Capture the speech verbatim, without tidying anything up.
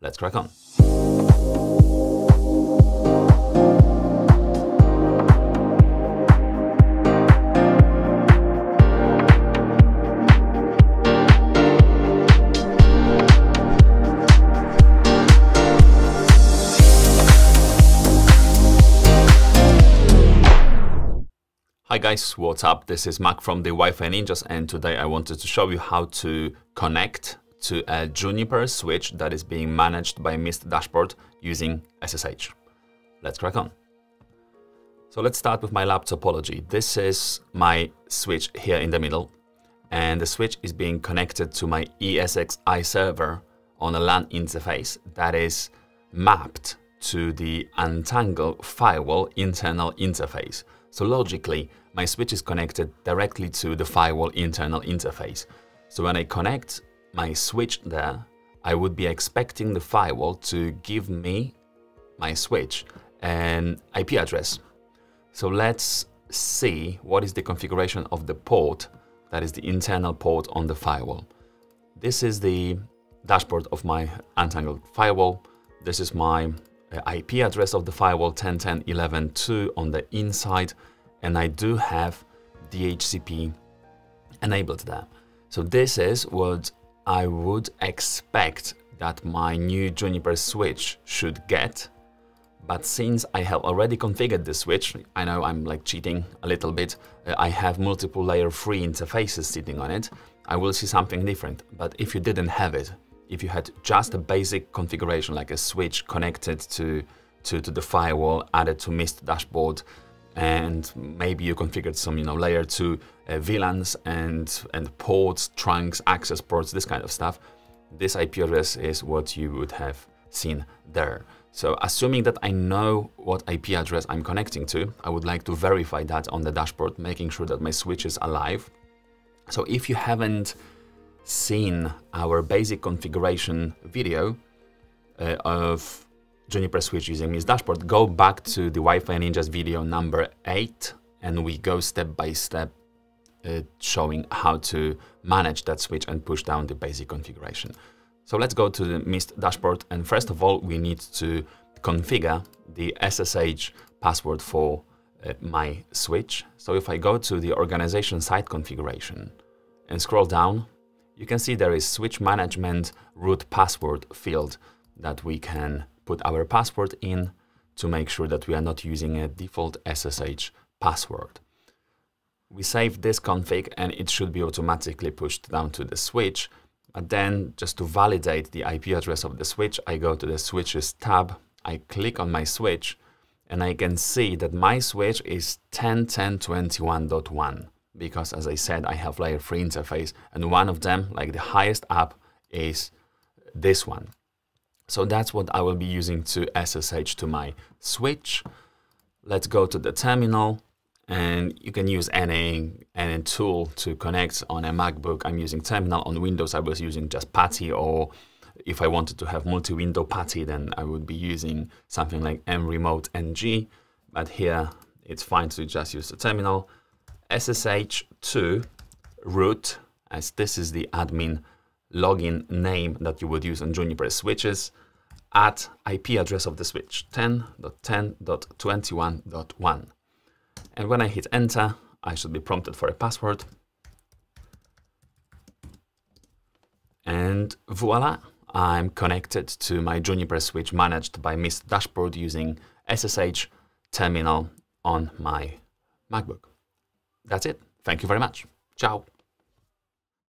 Let's crack on. Hi guys, what's up? This is Mac from the Wi-Fi Ninjas, and today I wanted to show you how to connect to a Juniper switch that is being managed by Mist dashboard using S S H. Let's crack on. So let's start with my lab topology. This is my switch here in the middle, and the switch is being connected to my E S X i server on a LAN interface that is mapped to the Untangle firewall internal interface. So logically, my switch is connected directly to the firewall internal interface. So when I connect my switch there, I would be expecting the firewall to give me, my switch, an I P address. So let's see what is the configuration of the port that is the internal port on the firewall. This is the dashboard of my Untangle firewall. This is my I P address of the firewall ten dot ten dot eleven dot two on the inside, and I do have D H C P enabled there. So this is what I would expect that my new Juniper switch should get, but since I have already configured the switch, I know I'm like cheating a little bit, I have multiple layer three interfaces sitting on it, I will see something different. But if you didn't have it, if you had just a basic configuration like a switch connected to, to, to the firewall, added to Mist dashboard, and maybe you configured some, you know, layer two uh, V LANs and, and ports, trunks, access ports, this kind of stuff, this I P address is what you would have seen there. So assuming that I know what I P address I'm connecting to, I would like to verify that on the dashboard, making sure that my switch is alive. So if you haven't seen our basic configuration video uh, of Juniper switch using Mist dashboard, go back to the Wi-Fi Ninjas video number eight, and we go step by step uh, showing how to manage that switch and push down the basic configuration. So let's go to the Mist dashboard, and first of all we need to configure the S S H password for uh, my switch. So if I go to the organization site configuration and scroll down, you can see there is switch management root password field that we can put our password in to make sure that we are not using a default S S H password. We save this config and it should be automatically pushed down to the switch. But then just to validate the I P address of the switch, I go to the switches tab, I click on my switch, and I can see that my switch is ten dot ten dot twenty-one dot one. Because as I said, I have layer three interface, and one of them, like the highest up, is this one. So that's what I will be using to S S H to my switch. Let's go to the terminal, and you can use any, any tool to connect. On a MacBook, I'm using terminal. On Windows, I was using just Putty, or if I wanted to have multi-window Putty, then I would be using something like mRemoteNG. But here, it's fine to just use the terminal. S S H to root, as this is the admin login name that you would use on Juniper switches, at I P address of the switch ten dot ten dot twenty-one dot one. And when I hit enter, I should be prompted for a password. And voila, I'm connected to my Juniper switch managed by Mist dashboard using S S H terminal on my MacBook. That's it. Thank you very much. Ciao.